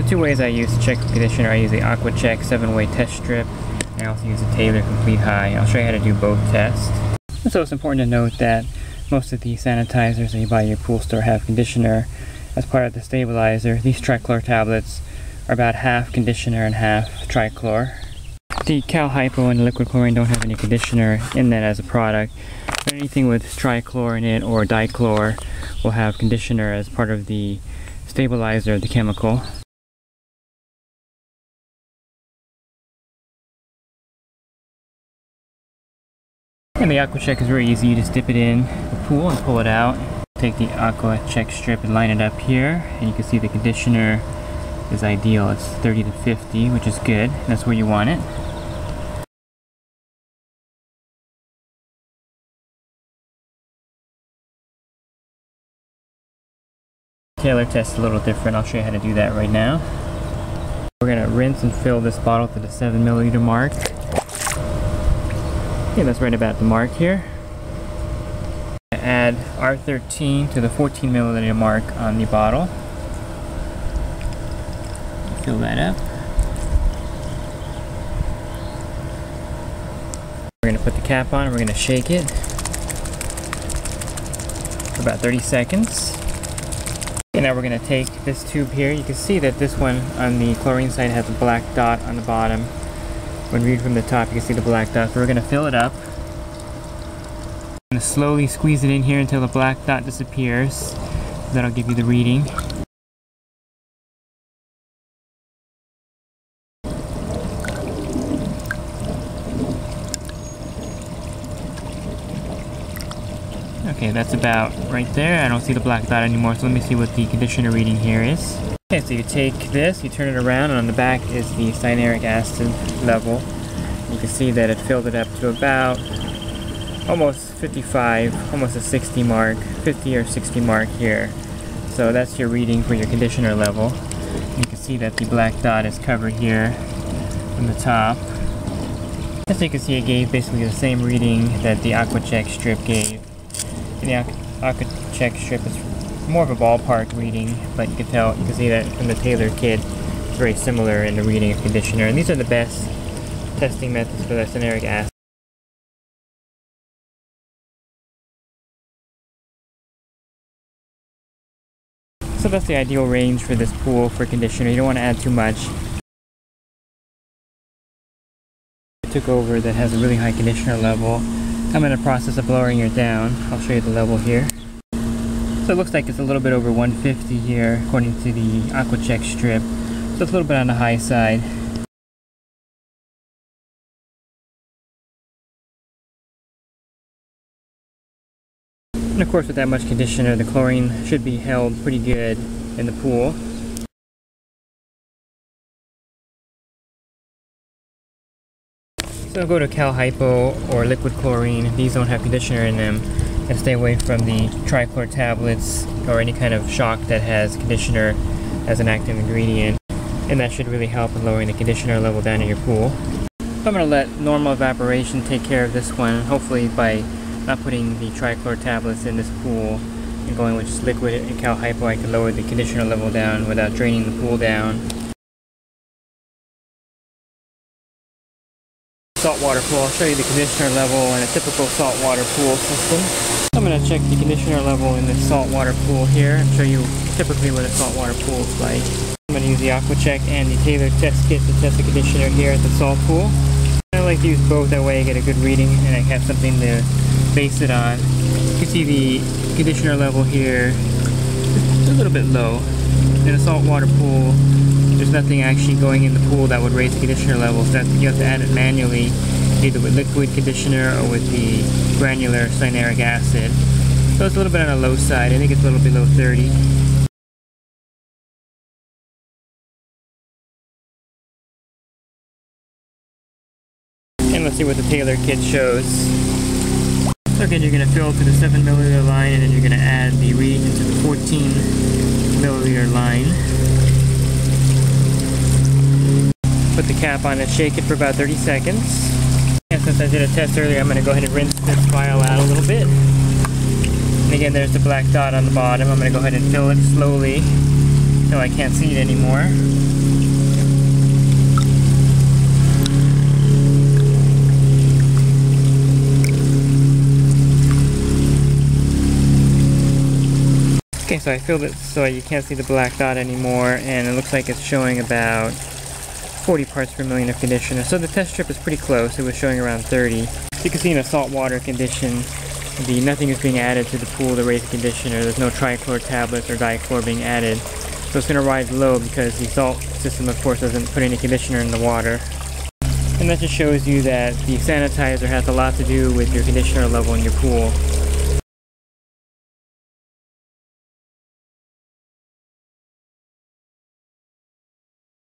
So the two ways I use to check the condition are I use the AquaChek 7-way test strip, and I also use the Taylor Complete High. I'll show you how to do both tests. And so it's important to note that most of the sanitizers that you buy at your pool store have conditioner as part of the stabilizer. These trichlor tablets are about half conditioner and half trichlor. The Cal Hypo and liquid chlorine don't have any conditioner in that as a product, but anything with trichlor in it or dichlor will have conditioner as part of the stabilizer of the chemical. And the AquaChek is very easy. You just dip it in the pool and pull it out. Take the AquaChek strip and line it up here, and you can see the conditioner is ideal. It's 30 to 50, which is good. That's where you want it. Taylor test is a little different. I'll show you how to do that right now. We're going to rinse and fill this bottle to the 7 milliliter mark. Okay, that's right about the mark here. Add R13 to the 14 milliliter mark on the bottle. Fill that up. We're going to put the cap on and we're going to shake it for about 30 seconds. And now we're going to take this tube here. You can see that this one on the chlorine side has a black dot on the bottom. When viewed from the top, you can see the black dot. So we're going to fill it up. I'm going to slowly squeeze it in here until the black dot disappears. That'll give you the reading. Okay, that's about right there. I don't see the black dot anymore, so let me see what the conditioner reading here is. Okay, so you take this, you turn it around, and on the back is the cyanuric acid level. You can see that it filled it up to about almost 55, almost a 60 mark, 50 or 60 mark here. So that's your reading for your conditioner level. You can see that the black dot is covered here on the top. As you can see, it gave basically the same reading that the AquaChek strip gave. And the AquaChek strip is more of a ballpark reading, but you can tell, you can see that from the Taylor kit, it's very similar in the reading of conditioner. And these are the best testing methods for the cyanuric acid. So that's the ideal range for this pool for conditioner. You don't want to add too much. I took over that has a really high conditioner level. I'm in the process of lowering it down. I'll show you the level here. So it looks like it's a little bit over 150 here according to the AquaChek strip. So it's a little bit on the high side. And of course, with that much conditioner, the chlorine should be held pretty good in the pool. So go to Cal Hypo or liquid chlorine. These don't have conditioner in them. And stay away from the trichlor tablets or any kind of shock that has conditioner as an active ingredient. And that should really help in lowering the conditioner level down in your pool. So I'm going to let normal evaporation take care of this one, hopefully by not putting the trichlor tablets in this pool and going with just liquid and Cal Hypo, I can lower the conditioner level down without draining the pool down. Saltwater pool, I'll show you the conditioner level in a typical saltwater pool system. I'm going to check the conditioner level in this saltwater pool here and show you typically what a saltwater pool is like. I'm going to use the AquaChek and the Taylor test kit to test the conditioner here at the salt pool. I like to use both, that way I get a good reading and I have something to base it on. You can see the conditioner level here is a little bit low. In a saltwater pool, there's nothing actually going in the pool that would raise the conditioner levels. That you have to add it manually, either with liquid conditioner or with the granular cyanuric acid. So it's a little bit on the low side. I think it's a little below 30. And let's see what the Taylor kit shows. So again, you're going to fill to the 7 milliliter line, and then you're going to add the read into the 14 milliliter line. Put the cap on and shake it for about 30 seconds. And since I did a test earlier, I'm going to go ahead and rinse this vial out a little bit. And again, there's the black dot on the bottom. I'm going to go ahead and fill it slowly so I can't see it anymore. Okay, so I filled it so you can't see the black dot anymore, and it looks like it's showing about 40 parts per million of conditioner. So the test strip is pretty close. It was showing around 30. You can see in a salt water condition, nothing is being added to the pool to raise the conditioner. There's no trichlor tablets or dichlor being added. So it's going to rise low because the salt system, of course, doesn't put any conditioner in the water. And that just shows you that the sanitizer has a lot to do with your conditioner level in your pool.